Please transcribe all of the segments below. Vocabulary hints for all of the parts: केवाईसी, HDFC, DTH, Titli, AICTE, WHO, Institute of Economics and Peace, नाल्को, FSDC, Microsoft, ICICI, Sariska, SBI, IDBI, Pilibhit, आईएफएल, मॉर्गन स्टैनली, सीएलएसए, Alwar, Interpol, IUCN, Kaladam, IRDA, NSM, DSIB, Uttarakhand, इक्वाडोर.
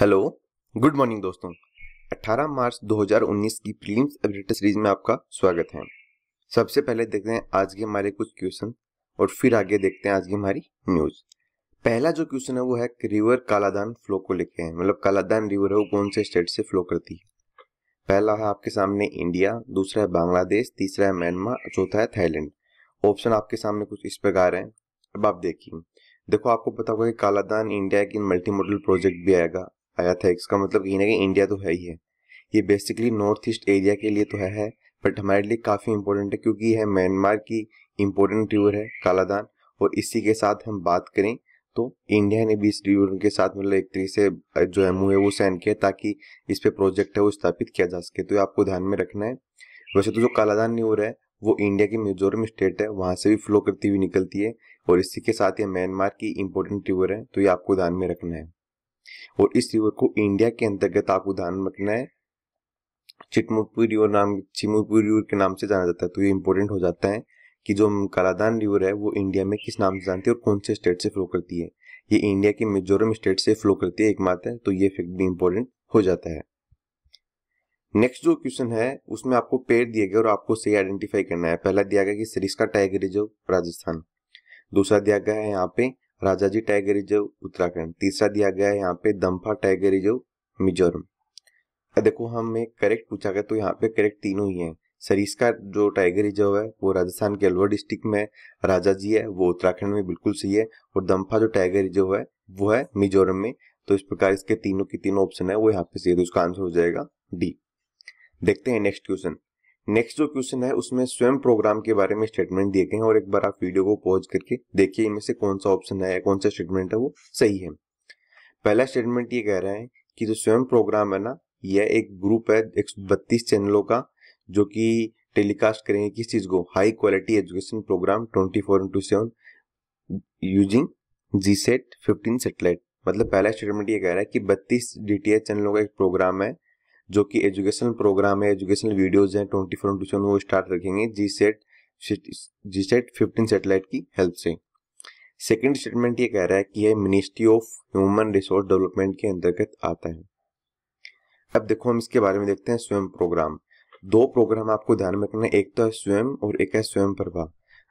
Hello good morning दोस्तों, 18 मार्च 2019 की prelims ability series में आपका स्वागत है। सबसे पहले देखते हैं आज के हमारे कुछ क्वेश्चन और फिर आगे देखते हैं आज की हमारी न्यूज। पहला जो क्वेश्चन है वो है कि रिवर कालादान फ्लो को लेके है, मतलब कालादान रिवर है वो कौन से स्टेट से फ्लो करती है। पहला है आपके सामने इंडिया, दूसरा है बांग्लादेश, तीसरा है म्यांमार, चौथा है थाईलैंड। ऑप्शन आपके सामने कुछ इस प्रकार है। अब आप देखो आपको पता होगा कि कालादान इंडिया के मल्टी मॉडल प्रोजेक्ट भी आया था। इसका मतलब कहीं ना कहीं इंडिया तो है ही है, ये बेसिकली नॉर्थ ईस्ट एरिया के लिए तो है बट हमारे लिए काफ़ी इंपॉर्टेंट है क्योंकि यह म्यांमार की इम्पोर्टेंट रिवर है कालादान। और इसी के साथ हम बात करें तो इंडिया ने भी इस रिवर के साथ मतलब एक तरीके से जो एमओ है वो साइन किया ताकि इस पर प्रोजेक्ट है वो स्थापित किया जा सके। तो ये आपको ध्यान में रखना है। वैसे तो जो कालादान रिवर है वो इंडिया की मिजोरम स्टेट है, वहाँ से भी फ्लो करती हुई निकलती है और इसी के साथ ये म्यांमार की इम्पोर्टेंट रिवर है। तो ये आपको ध्यान में रखना है और इस रिवर को इंडिया के अंतर्गत आपको ध्यान रखना है। चिटमुपुर रिवर के नाम से जाना जाता है। तो ये इम्पोर्टेंट हो जाता है कि जो कालादान रिवर है वो इंडिया में किस नाम से जानते हैं और कौन से स्टेट से फ्लो करती है। ये इंडिया के मिजोरम स्टेट से फ्लो करती है एकमात्र। तो ये फैक्ट भी इम्पोर्टेंट हो जाता है। नेक्स्ट जो क्वेश्चन है उसमें आपको पेड़ दिए गए और आपको सही आइडेंटिफाई करना है। पहला दिया गया कि सरिस्का टाइगर रिजर्व राजस्थान, दूसरा दिया गया है यहाँ पे राजाजी टाइगर रिजर्व उत्तराखंड, तीसरा दिया गया है यहाँ पे दम्फा टाइगर रिजर्व मिजोरम। देखो हमें करेक्ट पूछा गया तो यहाँ पे करेक्ट तीनों ही हैं। सरिस्का जो टाइगर रिजर्व है वो राजस्थान के अलवर डिस्ट्रिक्ट में, राजाजी है वो उत्तराखंड में बिल्कुल सही है और दम्फा जो टाइगर रिजर्व है वो है मिजोरम में। तो इस प्रकार इसके तीनों की तीनों ऑप्शन है वो यहाँ पे सही है। तो इसका आंसर हो जाएगा डी। देखते हैं नेक्स्ट क्वेश्चन। नेक्स्ट जो क्वेश्चन है उसमें स्वयं प्रोग्राम के बारे में स्टेटमेंट दिए गए हैं और एक बार आप वीडियो को पॉज करके देखिए इनमें से कौन सा ऑप्शन है, कौन सा स्टेटमेंट है वो सही है। पहला स्टेटमेंट ये कह रहा है कि जो स्वयं प्रोग्राम है ना, यह एक ग्रुप है 132 चैनलों का जो कि टेलीकास्ट करेंगे किस चीज को, high quality education program 24/7 using GSAT 15 satellite. मतलब पहला स्टेटमेंट ये कह रहा है कि 32 DTH चैनलों का एक प्रोग्राम है जो कि एजुकेशनल प्रोग्राम है, एजुकेशनल वीडियोस हैं 24/7 वो स्टार्ट रखेंगे GSAT 15 सेटेलाइट की हेल्प से। सेकंड स्टेटमेंट ये कह रहा है कि यह ministry of human resource development के अंतर्गत आता है। अब देखो हम इसके बारे में देखते हैं स्वयं प्रोग्राम। दो प्रोग्राम आपको ध्यान में रखना है, एक तो है स्वयं और एक है स्वयं प्रभा।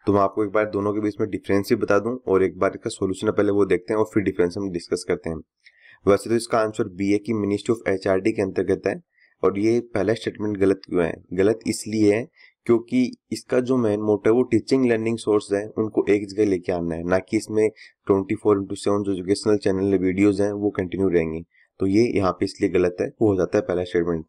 तो मैं आपको एक बार दोनों के बीच में डिफरेंस भी बता दूं और एक बार इसका सोल्यूशन पहले वो देखते हैं और फिर डिफरेंस हम डिस्कस करते हैं। वैसे तो इसका आंसर बी है कि मिनिस्ट्री ऑफ HRD के अंतर्गत है। और ये पहला स्टेटमेंट गलत क्यों है? गलत इसलिए है क्योंकि इसका जो मेन मोटिव है वो टीचिंग लर्निंग सोर्स है उनको एक जगह लेके आना है, ना कि इसमें 24/7 जो एजुकेशनल चैनल वीडियोज हैं वो कंटिन्यू रहेंगे। तो ये यहाँ पे इसलिए गलत है वो हो जाता है पहला स्टेटमेंट।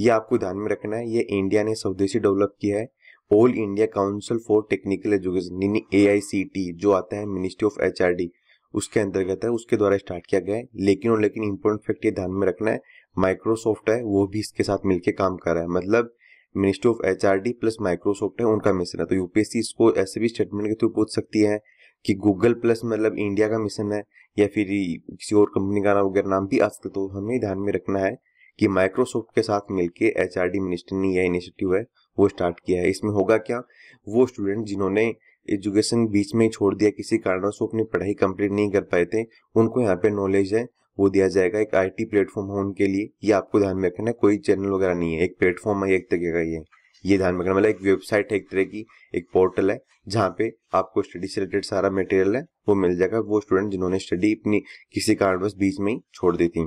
ये आपको ध्यान में रखना है। ये इंडिया ने स्वदेशी डेवलप किया है all India council for technical education यानी AICTE जो आता है मिनिस्ट्री ऑफ HRD उसके अंतर्गत है, उसके द्वारा स्टार्ट किया गया है। लेकिन इम्पोर्टेंट फैक्ट ये ध्यान में रखना है, माइक्रोसॉफ्ट है वो भी इसके साथ मिलके काम कर रहा है। मतलब ministry of HRD plus Microsoft है उनका मिशन है। तो यूपीएससी इसको ऐसे भी स्टेटमेंट के थ्रू पूछ सकती है कि गूगल प्लस मतलब इंडिया का मिशन है या फिर किसी और कंपनी का वगैरह नाम भी आ सकता है। तो हमें ध्यान में रखना है कि माइक्रोसॉफ्ट के साथ मिलके HRD मिनिस्ट्री ने यह इनिशिएटिव है वो स्टार्ट किया है। इसमें होगा क्या, वो स्टूडेंट जिन्होंने एजुकेशन बीच में ही छोड़ दिया किसी कारणों से, अपनी पढ़ाई कंप्लीट नहीं कर पाए थे, उनको यहाँ पे नॉलेज है वो दिया जाएगा। एक IT प्लेटफॉर्म है उनके लिए, ये आपको ध्यान में रखना है। कोई चैनल वगैरह नहीं है, एक प्लेटफॉर्म है एक तरीके का, ये ध्यान में रखना। मतलब एक वेबसाइट है एक तरह की, एक पोर्टल है जहाँ पे आपको स्टडी से रिलेटेड सारा मटेरियल है वो मिल जाएगा, वो स्टूडेंट जिन्होंने स्टडी अपनी किसी कारणवश बीच में ही छोड़ दी थी।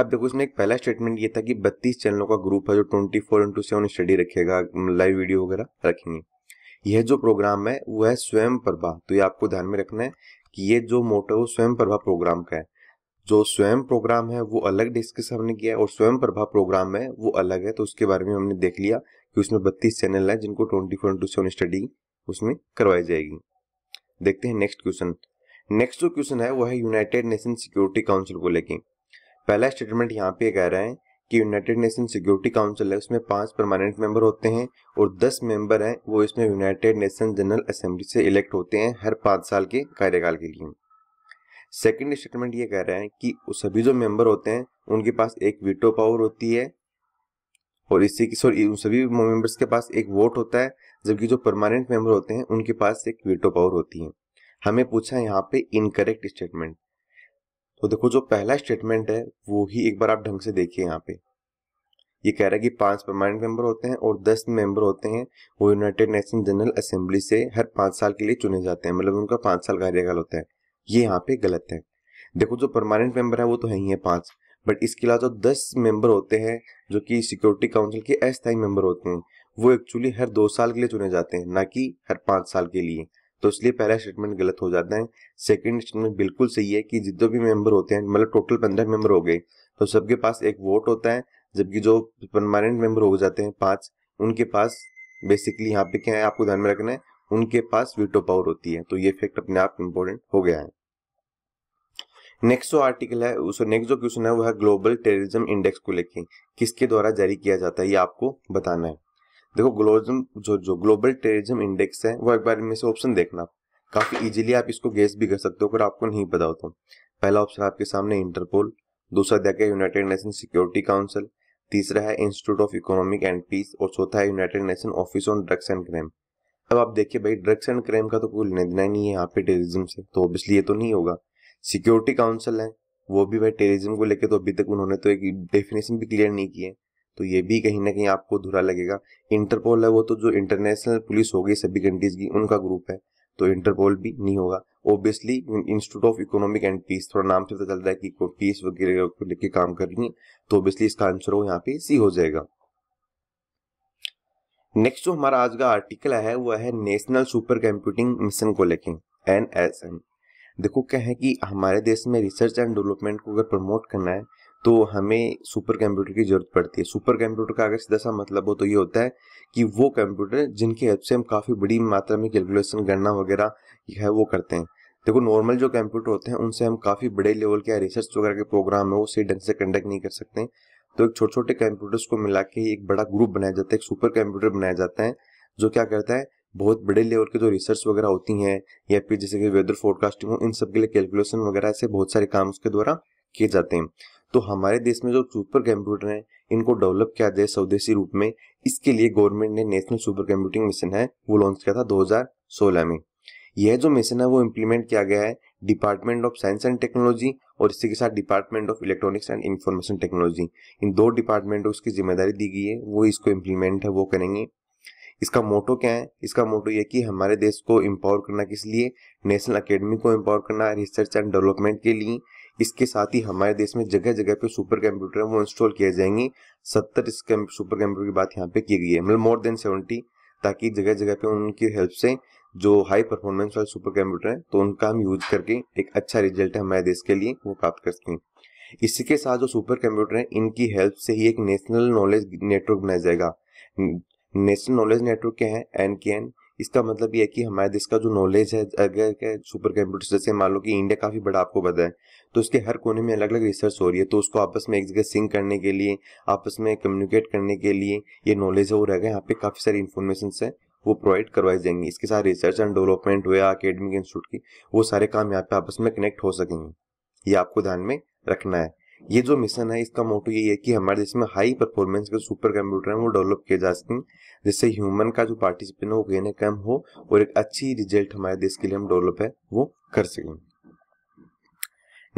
अब देखो इसमें एक पहला स्टेटमेंट ये था कि 32 चैनलों का ग्रुप है जो 24/7 स्टडी रखेगा, लाइव वीडियो वगैरह रखेंगे। यह जो प्रोग्राम है वो है स्वयं प्रभा। तो ये आपको ध्यान में रखना है कि ये जो मोटो है स्वयं प्रभा प्रोग्राम का है। जो स्वयं प्रोग्राम है वो अलग डिस्कस हमने किया है और स्वयं प्रभा प्रोग्राम है वो अलग है। तो उसके बारे में हमने देख लिया कि उसमें 32 चैनल है जिनको 24/7 स्टडी उसमें करवाई जाएगी। देखते हैं नेक्स्ट क्वेश्चन। नेक्स्ट जो क्वेश्चन है वो है यूनाइटेड नेशन सिक्योरिटी काउंसिल को लेके। पहला स्टेटमेंट यहाँ पे कह रहा है कि यूनाइटेड नेशन सिक्योरिटी काउंसिल है उसमें 5 परमानेंट मेंबर होते हैं और 10 मेंबर हैं वो इसमें यूनाइटेड नेशन जनरल असेंबली से इलेक्ट होते हैं हर 5 साल के कार्यकाल के लिए। सेकंड स्टेटमेंट ये कह रहा है कि सभी जो मेंबर होते हैं उनके पास एक वीटो पावर होती है और इसी की सभी मेंबर्स के पास एक वोट होता है, जबकि जो परमानेंट मेंबर होते हैं उनके पास एक वीटो पावर होती है। हमें पूछा यहाँ पे इनकरेक्ट स्टेटमेंट। तो देखो जो पहला स्टेटमेंट है वो ही एक बार आप ढंग से देखिए। यहाँ पे ये कह रहा है कि 5 परमानेंट मेंबर होते हैं और 10 मेंबर होते हैं वो यूनाइटेड नेशन जनरल असेंबली से हर 5 साल के लिए चुने जाते हैं, मतलब उनका 5 साल कार्यकाल होता है। ये यहाँ पे गलत है। देखो जो परमानेंट मेंबर है वो तो है ही है 5, बट इसके अलावा जो 10 मेंबर होते हैं जो कि सिक्योरिटी काउंसिल के अस्थायी मेंबर होते हैं वो एक्चुअली हर 2 साल के लिए चुने जाते हैं, ना कि हर 5 साल के लिए। तो इसलिए पहला स्टेटमेंट गलत हो जाता है। सेकंड स्टेटमेंट बिल्कुल सही है कि जितने भी मेंबर होते हैं, मतलब टोटल 15 मेंबर हो गए, तो सबके पास एक वोट होता है, जबकि जो परमानेंट मेंबर हो जाते हैं 5, उनके पास बेसिकली यहाँ पे क्या है आपको ध्यान में रखना है, उनके पास वीटो पावर होती है। तो ये फैक्ट अपने आप इम्पोर्टेंट हो गया है। नेक्स्ट जो आर्टिकल है नेक्स्ट जो क्वेश्चन है वो है ग्लोबल टेररिज्म इंडेक्स को लेके किसके द्वारा जारी किया जाता है, ये आपको बताना है। देखो जो ग्लोबल टेररिज्म इंडेक्स है वो एक बार इनमें से ऑप्शन देखना, काफी इजीली आप इसको गेस भी कर सकते हो अगर आपको नहीं पता हो तो। पहला ऑप्शन आपके सामने इंटरपोल, दूसरा दिया गया यूनाइटेड नेशन सिक्योरिटी काउंसिल, तीसरा है institute of economic and peace और चौथा है United Nation office on drugs and crime. अब आप देखिए भाई, ड्रग्स एंड क्राइम का तो कोई लेना देना ही नहीं है यहाँ पे टेररिज्म से, तो ऑब्वियसली ये तो नहीं होगा। सिक्योरिटी काउंसिल है वो भी भाई टेररिज्म को लेकर तो अभी तक उन्होंने तो एक डेफिनेशन भी क्लियर नहीं की है, तो ये भी कहीं ना कहीं आपको धुरा लगेगा। इंटरपोल है वो तो जो इंटरनेशनल पुलिस होगी सभी कंट्रीज की उनका ग्रुप है, तो इंटरपोल भी नहीं होगा। Obviously institute of economic and peace, थोड़ा नाम से पता चल रहा है कि पीस वगैरह को लेके काम कर रही है, तो ऑब्वियसली इसका आंसर हो यहाँ पे सी हो जाएगा। नेक्स्ट जो हमारा आज का आर्टिकल है वो है नेशनल सुपर कंप्यूटिंग मिशन को लेके NSM। देखो क्या है कि हमारे देश में रिसर्च एंड डेवलपमेंट को अगर प्रमोट करना है तो हमें सुपर कंप्यूटर की जरूरत पड़ती है। सुपर कंप्यूटर का अगर सीधा सा मतलब हो तो ये होता है कि वो कंप्यूटर जिनके हेल्प से हम काफ़ी बड़ी मात्रा में कैलकुलेशन गणना वगैरह है वो करते हैं। देखो नॉर्मल जो कंप्यूटर होते हैं उनसे हम काफ़ी बड़े लेवल के रिसर्च वगैरह के प्रोग्राम है वो सही ढंग से कंडक्ट नहीं कर सकते, तो एक छोटे छोटे कंप्यूटर्स को मिला के एक बड़ा ग्रुप बनाया जाता है, एक सुपर कंप्यूटर बनाया जाता है जो क्या करता है बहुत बड़े लेवल के जो रिसर्च वगैरह होती हैं या फिर जैसे कि वेदर फोरकास्टिंग हो, इन सब के लिए कैलकुलेशन वगैरह ऐसे बहुत सारे काम उसके द्वारा किए जाते हैं। तो हमारे देश में जो सुपर कंप्यूटर हैं इनको डेवलप किया जाए स्वदेशी रूप में, इसके लिए गवर्नमेंट ने नेशनल सुपर कंप्यूटिंग मिशन है वो लॉन्च किया था 2016 में। यह जो मिशन है वो इम्प्लीमेंट किया गया है department of science and technology और इसके साथ department of electronics and information technology, इन 2 डिपार्टमेंट को इसकी जिम्मेदारी दी गई है, वो इसको इम्प्लीमेंट है वो करेंगे। इसका मोटो क्या है? इसका मोटो ये कि हमारे देश को एम्पावर करना, किस लिए? नेशनल अकेडमी को एम्पावर करना रिसर्च एंड डेवलपमेंट के लिए। इसके साथ ही हमारे देश में जगह जगह पे सुपर कंप्यूटर वो इंस्टॉल किए जाएंगे। 70 इस सुपर कंप्यूटर की बात यहाँ पे की गई है, मतलब मोर देन 70, ताकि जगह जगह पे उनकी हेल्प से जो हाई परफॉर्मेंस वाले सुपर कंप्यूटर हैं तो उनका हम यूज करके एक अच्छा रिजल्ट हमारे देश के लिए वो प्राप्त कर सकें। इसी के साथ जो सुपर कंप्यूटर हैं इनकी हेल्प से ही एक नेशनल नॉलेज नेटवर्क बनाया जाएगा। नेशनल नॉलेज नेटवर्क क्या है? NKN। इसका मतलब ये है कि हमारे देश का जो नॉलेज है अगर सुपर कंप्यूटर, जैसे मान लो कि इंडिया काफ़ी बड़ा आपको पता है, तो इसके हर कोने में अलग अलग रिसर्च हो रही है, तो उसको आपस में एक जगह सिंक करने के लिए, आपस में कम्युनिकेट करने के लिए ये नॉलेज है वो रहेगा। यहाँ पे काफ़ी सारी इन्फॉर्मेशन है वो प्रोवाइड करवाई जाएंगी। इसके साथ रिसर्च एंड डेवलपमेंट हुआ अकेडमिक इंस्टीट्यूट की वो सारे काम यहाँ पे आपस में कनेक्ट हो सकेंगे, ये आपको ध्यान में रखना है। ये जो मिशन है इसका मोटो यही है कि हमारे देश में हाई परफॉर्मेंस के सुपर कंप्यूटर हैं वो डेवलप किए जा सकें, जिससे ह्यूमन का जो पार्टिसिपेशन हो कहीं ना कम हो और एक अच्छी रिजल्ट हमारे देश के लिए हम डेवलप है वो कर सकें।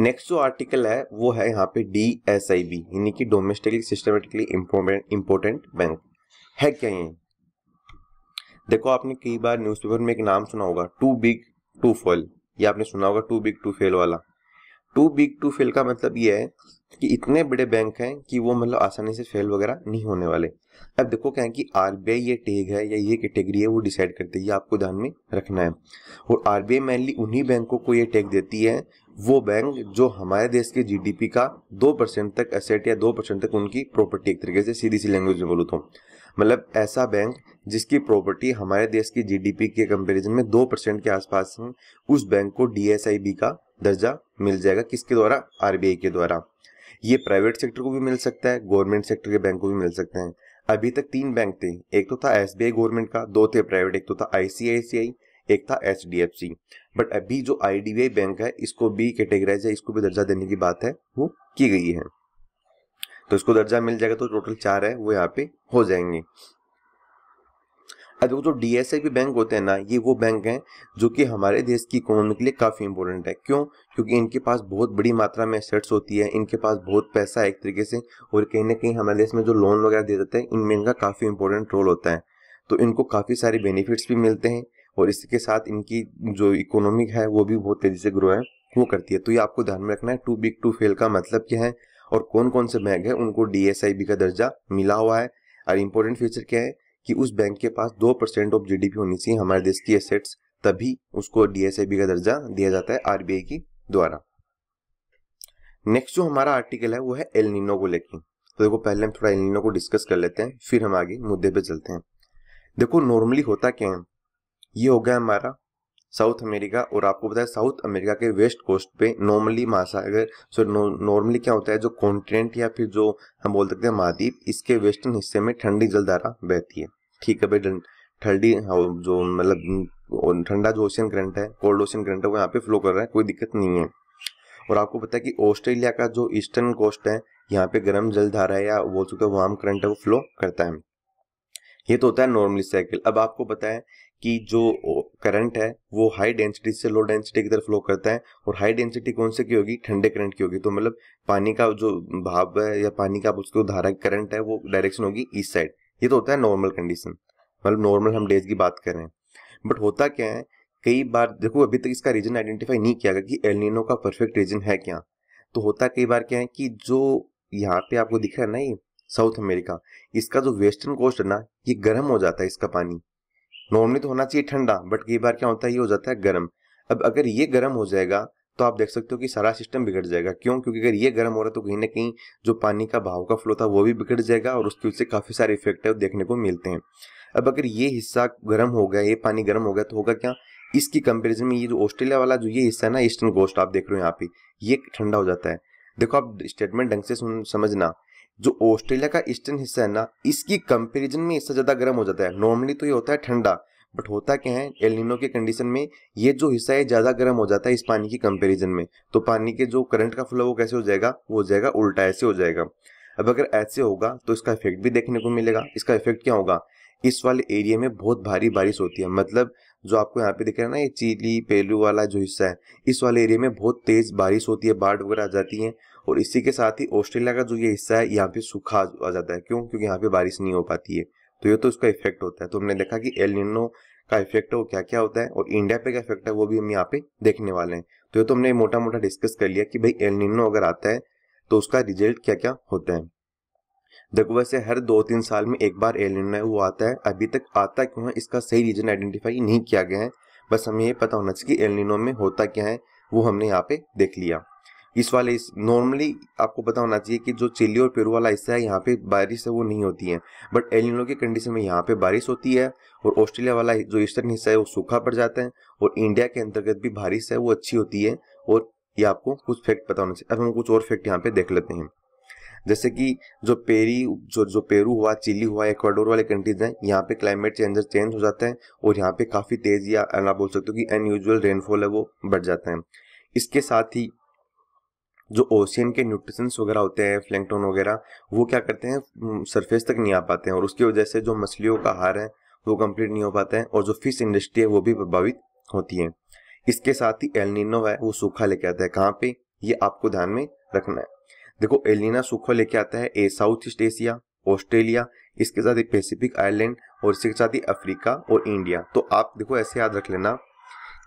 नेक्स्ट जो आर्टिकल है वो है यहाँ पे DSIB, यानी कि डोमेस्टिकली सिस्टमेटिकली इम्पोर्टेंट बैंक है। क्या ये? देखो आपने कई बार न्यूज़पेपर में एक नाम सुना होगा, टू बिग टू फेल, या आपने सुना होगा टू बिग टू फेल वाला। टू बिग टू फेल का मतलब ये है कि इतने बड़े बैंक हैं कि वो मतलब आसानी से फेल वगैरह नहीं होने वाले। अब देखो क्या है कि RBI ये टैग है या ये कैटेगरी है वो डिसाइड करती है, ये आपको ध्यान में रखना है। और RBI मेनली उन्हीं बैंकों को ये टैग देती है, वो बैंक जो हमारे देश के GDP का 2% तक एसेट या 2% तक उनकी प्रॉपर्टी, एक तरीके से सीधी सी लैंग्वेज में बोलूँ तो मतलब ऐसा बैंक जिसकी प्रॉपर्टी हमारे देश की GDP के कंपेरिजन में 2% के आसपास है, उस बैंक को DSIB का दर्जा मिल जाएगा। किसके द्वारा? RBI के द्वारा। ये प्राइवेट सेक्टर को भी मिल सकता है, गवर्नमेंट सेक्टर के बैंक को भी मिल सकते हैं। अभी तक 3 बैंक थे, एक तो था SBI गवर्नमेंट का, 2 थे प्राइवेट, एक तो था ICICI, एक था HDFC। बट अभी जो IDBI बैंक है इसको भी कैटेगराइज है, इसको भी दर्जा देने की बात है वो की गई है, तो इसको दर्जा मिल जाएगा। तो टोटल 4 है वो यहाँ पे हो जाएंगे। देखो जो डीएसआईबी बैंक होते हैं ना, ये वो बैंक हैं जो कि हमारे देश की इकोनॉमी के लिए काफ़ी इंपॉर्टेंट है। क्यों? क्योंकि इनके पास बहुत बड़ी मात्रा में एसेट्स होती है, इनके पास बहुत पैसा है एक तरीके से, और कहीं ना कहीं हमारे देश में जो लोन वगैरह दे देते हैं इनमें इनका काफ़ी इंपॉर्टेंट रोल होता है। तो इनको काफ़ी सारे बेनिफिट्स भी मिलते हैं और इसके साथ इनकी जो इकोनॉमिक है वो भी बहुत तेज़ी से ग्रो है वो करती है। तो ये आपको ध्यान में रखना है, टू बिग टू फेल का मतलब क्या है और कौन कौन से बैंक है उनको डीएसआईबी का दर्जा मिला हुआ है। और इम्पोर्टेंट फीचर क्या है कि उस बैंक के पास 2% ऑफ जीडीपी होनी चाहिए हमारे देश की एसेट्स, तभी उसको डीएसआईबी का दर्जा दिया जाता है आरबीआई की द्वारा। नेक्स्ट जो हमारा आर्टिकल है वो है एल नीनो को लेकर। तो देखो पहले हम थोड़ा एल नीनो को डिस्कस कर लेते हैं, फिर हम आगे मुद्दे पे चलते हैं। देखो नॉर्मली होता क्या है, ये हो गया हमारा साउथ अमेरिका, और आपको पता है साउथ अमेरिका के वेस्ट कोस्ट पे नॉर्मली महासागर, सो नॉर्मली क्या होता है जो कॉन्टिनेंट या फिर जो हम बोल सकते हैं महाद्वीप, इसके वेस्टर्न हिस्से में ठंडी जलधारा बहती है। ठीक है भाई, ठंडी जो मतलब ठंडा जो ओशियन करंट है, कोल्ड ओशियन करंट है, वो यहाँ पे फ्लो कर रहा है, कोई दिक्कत नहीं है। और आपको पता है कि ऑस्ट्रेलिया का जो ईस्टर्न कोस्ट है यहाँ पे गर्म जलधारा या बोल सकते हैं वार्म करंट है वो फ्लो करता है। ये तो होता है नॉर्मली साइकिल। अब आपको पता है कि जो करंट है वो हाई डेंसिटी से लो डेंसिटी की तरफ फ्लो करता है, और हाई डेंसिटी कौन से की होगी, ठंडे करंट की होगी। तो मतलब पानी का जो भाव है या पानी का उसको धारा करंट है वो डायरेक्शन होगी ईस्ट साइड। ये तो होता है नॉर्मल कंडीशन, मतलब नॉर्मल हम डेज की बात कर रहे हैं। बट होता क्या है कई बार, देखो अभी तक इसका रीजन आइडेंटिफाई नहीं किया गया कि एल नीनो का परफेक्ट रीजन है क्या। तो होता कई बार क्या है कि जो यहाँ पे आपको दिख रहा है ना ये साउथ अमेरिका, इसका जो वेस्टर्न कोस्ट है ना ये गर्म हो जाता है, इसका पानी नॉर्मली तो होना चाहिए ठंडा, बट कई बार क्या होता है ये हो जाता है गर्म। अब अगर ये गर्म हो जाएगा तो आप देख सकते हो कि सारा सिस्टम बिगड़ जाएगा। क्यों? क्योंकि अगर ये गर्म हो रहा है तो कहीं ना कहीं जो पानी का भाव का फ्लो था वो भी बिगड़ जाएगा, और उसके उससे काफ़ी सारे इफेक्ट है वो देखने को मिलते हैं। अब अगर ये हिस्सा गर्म हो गया, ये पानी गर्म हो गया, तो होगा क्या, इसकी कंपेरिजन में ये जो ऑस्ट्रेलिया वाला जो ये हिस्सा है ना ईस्टर्न कोस्ट, आप देख रहे हो यहाँ पे ये ठंडा हो जाता है। देखो आप स्टेटमेंट ढंग से समझना, जो ऑस्ट्रेलिया का ईस्टर्न हिस्सा है ना इसकी कंपैरिजन में इससे ज़्यादा गर्म हो जाता है। नॉर्मली तो ये होता है ठंडा, बट होता क्या है एल नीनो के कंडीशन में ये जो हिस्सा है ज़्यादा गर्म हो जाता है इस पानी की कंपैरिजन में। तो पानी के जो करंट का फ्लो वो कैसे हो जाएगा, वो हो जाएगा उल्टा, ऐसे हो जाएगा। अब अगर ऐसे होगा तो इसका इफेक्ट भी देखने को मिलेगा। इसका इफेक्ट क्या होगा, इस वाले एरिया में बहुत भारी बारिश होती है। मतलब जो आपको यहाँ पे दिख रहा है ना ये चिली पेरू वाला जो हिस्सा है, इस वाले एरिया में बहुत तेज़ बारिश होती है, बाढ़ वगैरह आ जाती है। और इसी के साथ ही ऑस्ट्रेलिया का जो ये हिस्सा है यहाँ पे सूखा आ जाता है। क्यों? क्योंकि यहाँ पे बारिश नहीं हो पाती है। तो ये तो उसका इफेक्ट होता है। तो हमने देखा कि एल नीनो का इफेक्ट है वो क्या क्या होता है, और इंडिया पे क्या इफेक्ट है वो भी हम यहाँ पे देखने वाले हैं। तो ये तो हमने मोटा मोटा डिस्कस कर लिया कि भाई एल नीनो अगर आता है तो उसका रिजल्ट क्या क्या होता है। देखो वैसे हर 2-3 साल में एक बार एल नीनो वो आता है। अभी तक आता क्यों है इसका सही रीजन आइडेंटिफाई नहीं किया गया है, बस हमें ये पता होना चाहिए कि एल नीनो में होता क्या है वो हमने यहाँ पे देख लिया। इस वाले नॉर्मली आपको पता होना चाहिए कि जो चिली और पेरू वाला हिस्सा है यहाँ पे बारिश है वो नहीं होती है, बट एल नीनो के कंडीशन में यहाँ पे बारिश होती है। और ऑस्ट्रेलिया वाला जो ईस्टर्न हिस्सा है वो सूखा पड़ जाता है, और इंडिया के अंतर्गत भी बारिश है वो अच्छी होती है। और ये आपको कुछ फैक्ट पता होना चाहिए। अब हम कुछ और फैक्ट यहाँ पे देख लेते हैं, जैसे कि जो पेरू हुआ, चिली हुआ, इक्वाडोर वाले कंट्रीज हैं, यहाँ पे क्लाइमेट चेंज हो जाता है, और यहाँ पे काफ़ी तेज़ या आप बोल सकते हो कि अनयूजुअल रेनफॉल है वो बढ़ जाता है। इसके साथ ही जो ओशियन के न्यूट्रिशंस वगैरह होते हैं, प्लैंक्टन वगैरह, वो क्या करते हैं सरफेस तक नहीं आ पाते हैं, और उसकी वजह से जो मछलियों का आहार है वो कंप्लीट नहीं हो पाता है, और जो फिश इंडस्ट्री है वो भी प्रभावित होती है। इसके साथ ही एल नीनो है वो सूखा लेके आता है। कहाँ पे, ये आपको ध्यान में रखना है। देखो एल नीनो सूखा लेके आता है साउथ ईस्ट एशिया, ऑस्ट्रेलिया, इसके साथ ही पैसिफिक आइलैंड, और इसके साथ ही अफ्रीका और इंडिया। तो आप देखो ऐसे याद रख लेना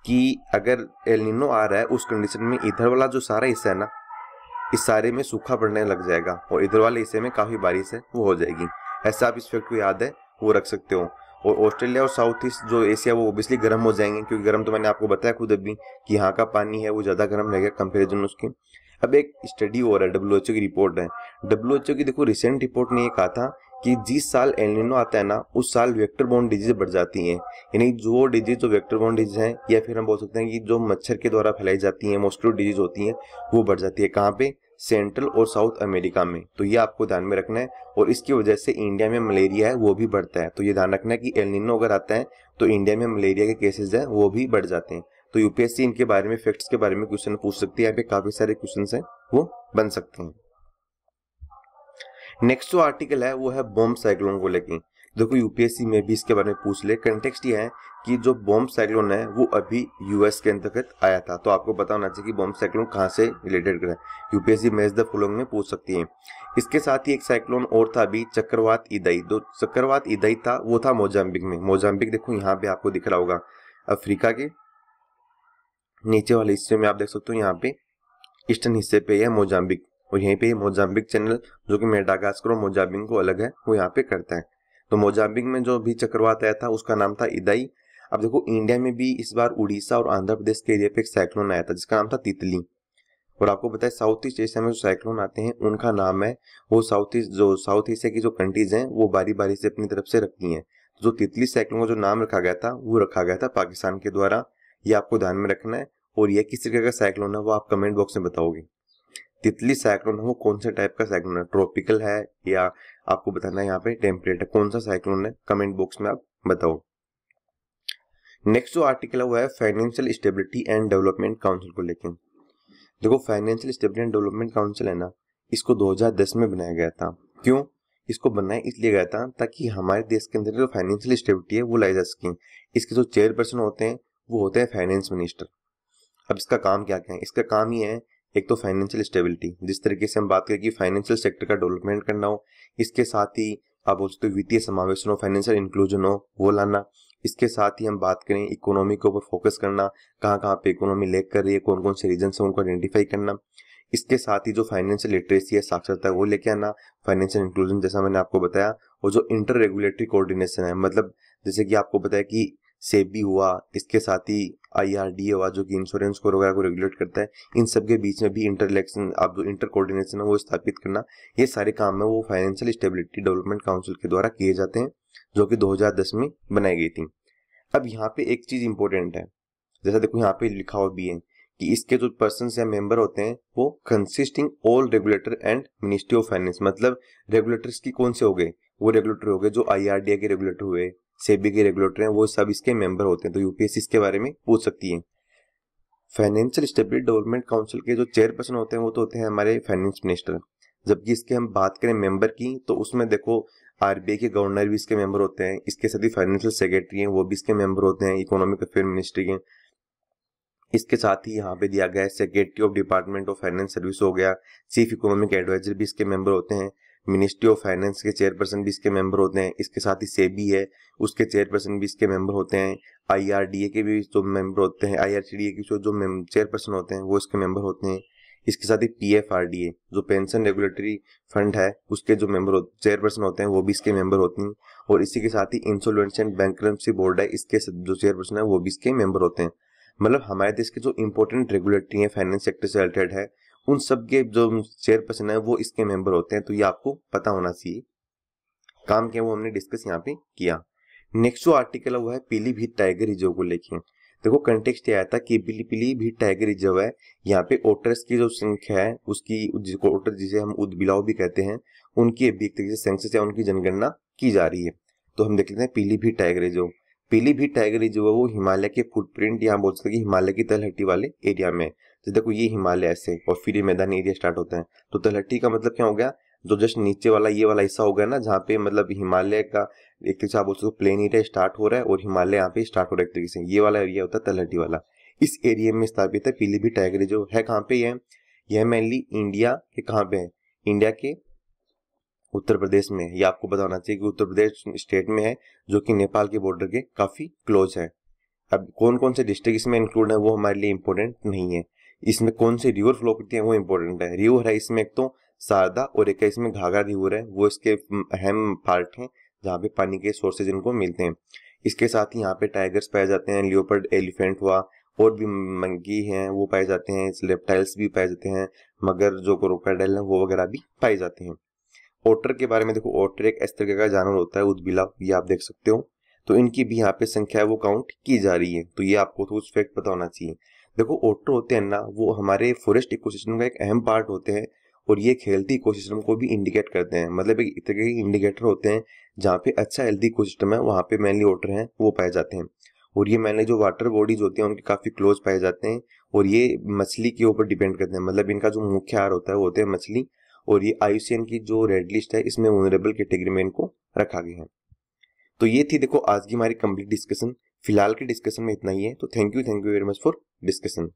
कि अगर एल नीनो आ रहा है उस कंडीशन में इधर वाला जो सारा हिस्सा है ना इस सारे में सूखा पड़ने लग जाएगा, और इधर वाले हिस्से में काफ़ी बारिश है वो हो जाएगी। ऐसा आप इस फैक्ट को याद है वो रख सकते हो। और ऑस्ट्रेलिया और साउथ ईस्ट जो एशिया वो ओबियसली गर्म हो जाएंगे, क्योंकि गर्म तो मैंने आपको बताया खुद अभी कि यहाँ का पानी है वो ज़्यादा गर्म रहेगा कंपेरिजन उसके। अब एक स्टडी हो रहा है, WHO की रिपोर्ट है। WHO की देखो रिसेंट रिपोर्ट ने ये कहा था कि जिस साल एल नीनो आता है ना उस साल वेक्टर बॉर्न डिजीज बढ़ जाती हैं, यानी जो डिजीज जो वेक्टर बॉर्न डिजीज हैं या फिर हम बोल सकते हैं कि जो मच्छर के द्वारा फैलाई जाती हैं, मॉस्किटो डिजीज होती हैं, वो बढ़ जाती है। कहाँ पे, सेंट्रल और साउथ अमेरिका में। तो ये आपको ध्यान में रखना है। और इसकी वजह से इंडिया में मलेरिया है वो भी बढ़ता है। तो ये ध्यान रखना है कि एल नीनो अगर आता है तो इंडिया में मलेरिया के केसेज हैं वो भी बढ़ जाते हैं। तो यूपीएससी इनके बारे में, फैक्ट्स के बारे में क्वेश्चन पूछ सकती है। यहाँ पे काफ़ी सारे क्वेश्चन हैं वो बन सकते हैं। नेक्स्ट जो आर्टिकल है वो है बॉम्ब साइक्लोन को लेके। देखो यूपीएससी में भी इसके बारे में पूछ ले। कंटेक्स्ट ये है कि जो बॉम्ब साइक्लोन है वो अभी यूएस के अंतर्गत आया था, तो आपको पता होना चाहिए कि बॉम्ब साइक्लोन कहाँ से रिलेटेड करें। यूपीएससी मैच द फॉलोइंग में पूछ सकती है। इसके साथ ही एक साइक्लोन और था अभी चक्रवात इदाई। जो चक्रवात इदाई था वो था मोजाम्बिक में। मोजाम्बिक देखो यहाँ पे आपको दिख रहा होगा, अफ्रीका के नीचे वाले हिस्से में आप देख सकते हो, यहाँ पे ईस्टर्न हिस्से पे है मोजाम्बिक, और यहीं पे मोजाम्बिक चैनल जो कि मेडागास्कर और मोजाम्बिक को अलग है वो यहाँ पे करता है। तो मोजाम्बिक में जो भी चक्रवात आया था उसका नाम था इदाई। अब देखो इंडिया में भी इस बार उड़ीसा और आंध्र प्रदेश के एरिया पे एक साइक्लोन आया था जिसका नाम था तितली। और आपको पता है साउथ ईस्ट एशिया में जो साइक्लोन आते हैं उनका नाम है, वो साउथ एशिया की जो कंट्रीज हैं वो बारी बारी से अपनी तरफ से रखती हैं। जो तितली साइक्लोन का जो नाम रखा गया था वो रखा गया था पाकिस्तान के द्वारा, ये आपको ध्यान में रखना है। और यह किस तरीके का साइक्लोन है वो आप कमेंट बॉक्स में बताओगे। तितली साइक्लोन है वो कौन से टाइप का साइक्लोन है, ट्रॉपिकल है या आपको बताना है यहाँ पे टेम्परेट है, कौन सा साइक्लोन है कमेंट बॉक्स में आप बताओ। नेक्स्ट जो आर्टिकल है वो है financial stability and development council को लेकर। देखो financial stability and development council है ना, इसको 2010 में बनाया गया था। क्यों इसको बनाया इसलिए गया था ताकि हमारे देश के अंदर जो फाइनेंशियल स्टेबिलिटी है वो लाई जा सके। इसके जो चेयरपर्सन होते हैं वो होते हैं फाइनेंस मिनिस्टर। अब इसका काम क्या क्या है, इसका काम ही है एक तो फाइनेंशियल स्टेबिलिटी, जिस तरीके से हम बात करें कि फाइनेंशियल सेक्टर का डेवलपमेंट करना हो, इसके साथ ही आप बोल सकते हो वित्तीय समावेशन हो, फाइनेंशियल इंक्लूजन हो वो लाना। इसके साथ ही हम बात करें इकोनॉमी के ऊपर फोकस करना, कहाँ कहाँ पे इकोनॉमी लैग कर रही है, कौन कौन से रीजन है उनको आइडेंटिफाई करना। इसके साथ ही जो फाइनेंशियल लिटरेसी है, साक्षरता, वो लेके आना, फाइनेंशियल इंक्लूजन जैसा मैंने आपको बताया, और जो इंटर रेगुलेटरी कोऑर्डिनेशन है, मतलब जैसे कि आपको बताया कि सेबी हुआ, इसके साथ ही IRDA हुआ जो कि इंश्योरेंस को वगैरह को रेगुलेट करता है, इन सब के बीच में भी इंटरलेक्शन आप जो इंटर कोऑर्डिनेशन है वो स्थापित करना, ये सारे काम है वो फाइनेंशियल स्टेबिलिटी डेवलपमेंट काउंसिल के द्वारा किए जाते हैं जो कि 2010 में बनाई गई थी। अब यहाँ पे एक चीज इंपॉर्टेंट है, जैसा देखो यहाँ पे लिखा हुआ भी है कि इसके जो पर्सन या मेंबर होते हैं वो consisting all regulator and ministry of finance, मतलब रेगुलेटर्स की कौन से हो गए, वो रेगुलेटर हो गए जो IRDA के रेगुलेटर हुए, सेबी के रेगुलेटर हैं, वो सब इसके मेंबर होते हैं। तो यूपीएससी इसके बारे में पूछ सकती है। फाइनेंशियल स्टेबिलिटी डेवलपमेंट काउंसिल के जो चेयरपर्सन होते हैं वो तो होते हैं हमारे फाइनेंस मिनिस्टर। जबकि इसके हम बात करें मेंबर की, तो उसमें देखो RBI के गवर्नर भी इसके मेंबर होते हैं, इसके साथ ही फाइनेंशियल सेक्रेटरी हैं वो भी इसके मेंबर होते हैं, इकोनॉमिक अफेयर मिनिस्ट्री के। इसके साथ ही यहाँ पे दिया गया है secretary of department of finance service हो गया, चीफ इकोनॉमिक एडवाइजर भी इसके मेंबर होते हैं, मिनिस्ट्री ऑफ फाइनेंस के चेयरपर्सन भी इसके मेंबर होते हैं, इसके साथ ही सेबी है उसके चेयरपर्सन भी इसके मेंबर होते हैं, IRDA के भी जो मेंबर होते हैं, IRDA के जो चेयरपर्सन होते हैं वो इसके मेंबर होते हैं। इसके साथ ही PFRDA जो पेंशन रेगुलेटरी फंड है उसके जो मेंबर चेयरपर्सन होते हैं वो भी इसके मेंबर होते हैं, और इसी के साथ ही इंसॉल्वेंसी एंड बैंकरप्सी बोर्ड है इसके जो चेयरपर्सन है वो भी इसके मेंबर होते हैं। मतलब हमारे देश के जो इंपॉर्टेंट रेगुलेटरी है फाइनेंस सेक्टर से रिलेटेड है उन सब के जो चेयरपर्सन है वो इसके मेंबर होते हैं। तो ये आपको पता होना चाहिए। काम क्या वो हमने डिस्कस यहाँ पे किया। नेक्स्ट जो आर्टिकल है वो है पीलीभीत टाइगर रिजर्व को लेके। देखो कंटेक्स्ट ये आया था कि पीलीभीत टाइगर रिजर्व है, यहाँ पे ओटर्स की जो संख्या है उसकी, जिसको ओटर जिसे हम उदबिलाव भी कहते हैं, उनकी एक तरीके से सेंसस या उनकी जनगणना की जा रही है। तो हम देख लेते हैं Pilibhit tiger reserve. Pilibhit tiger reserve है वो हिमालय के फुटप्रिंट, यहाँ बोल सकते हैं कि हिमालय की तलहटी वाले एरिया में। तो देखो ये हिमालय से और फिर ये मैदानी एरिया स्टार्ट होता है। तो तलहटी का मतलब क्या हो गया, जो जस्ट नीचे वाला ये वाला हिस्सा हो गया ना, जहाँ पे मतलब हिमालय का एक तरीके से आप बोल सकते हो प्लेन एरिया स्टार्ट हो रहा है और हिमालय यहाँ पे स्टार्ट हो रहा है एक तरीके से, ये वाला एरिया होता है तलहटी वाला। इस एरिया में स्थापित है पीलीभीत टाइगर रिजर्व। है कहाँ पे है, यह मेनली इंडिया के कहाँ पे है, इंडिया के उत्तर प्रदेश में। ये आपको बताना चाहिए कि उत्तर प्रदेश स्टेट में है जो कि नेपाल के बॉर्डर के काफी क्लोज है। अब कौन कौन से डिस्ट्रिक्ट इसमें इंक्लूड है वो हमारे लिए इम्पोर्टेंट नहीं है, इसमें कौन से रिवर फ्लो करती है वो इम्पोर्टेंट है। रिवर है इसमें एक तो शारदा और एक है इसमें घाघरा रिवर है, वो इसके अहम पार्ट हैं जहाँ पे पानी के सोर्सेज इनको मिलते हैं। इसके साथ ही यहाँ पे टाइगर्स पाए जाते हैं, लियोपर्ड एलिफेंट हुआ, और भी मंकी हैं वो पाए जाते हैं, रेप्टाइल्स भी पाए जाते हैं, मगर जो क्रोकोडाइल है वो वगैरह भी पाए जाते हैं। ओटर के बारे में देखो, ओटर एक इस तरीके का जानवर होता है उदबिला, ये आप देख सकते हो। तो इनकी भी यहाँ पे संख्या है वो काउंट की जा रही है। तो ये आपको तो उस फैक्ट पता होना चाहिए। देखो ओटर होते हैं ना, वो हमारे फॉरेस्ट इकोसिस्टम का एक अहम पार्ट होते हैं और ये एक हेल्थी इकोसिस्टम को भी इंडिकेट करते हैं, मतलब एक तरीके के इंडिकेटर होते हैं। जहाँ पे अच्छा हेल्थी इकोसिस्टम है वहाँ पे मेनली ओटर हैं वो पाए जाते हैं, और ये मैंने जो वाटर बॉडीज होती हैं उनके काफ़ी क्लोज पाए जाते हैं, और ये मछली के ऊपर डिपेंड करते हैं, मतलब इनका जो मुख्य आहार होता है वो होते हैं मछली। और ये IUCN की जो रेड लिस्ट है इसमें वनरेबल कैटेगरी में इनको रखा गया है। तो ये थी देखो आज की हमारी कंप्लीट डिस्कशन। फिलहाल की डिस्कशन में इतना ही है। तो thank you very much for discussion.